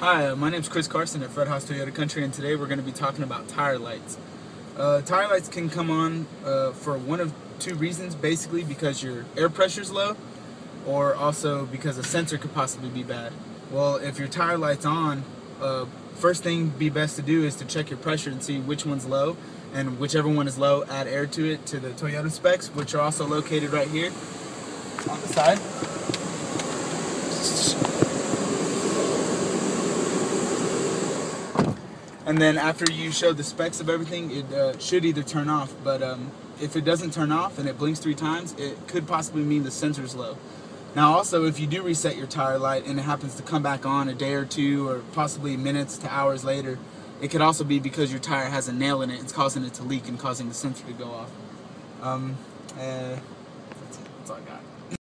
Hi, my name's Chris Carson at Fred Haas Toyota Country, and today we're going to be talking about tire lights. Tire lights can come on for one of two reasons, basically because your air pressure's low, or also because a sensor could possibly be bad. Well, if your tire light's on, first thing be best to do is to check your pressure and see which one's low, and whichever one is low, add air to it to the Toyota specs, which are also located right here on the side. And then after you show the specs of everything, it should either turn off, but if it doesn't turn off and it blinks 3 times, it could possibly mean the sensor's low. Now also, if you do reset your tire light and it happens to come back on a day or two, or possibly minutes to hours later, it could also be because your tire has a nail in it. It's causing it to leak and causing the sensor to go off.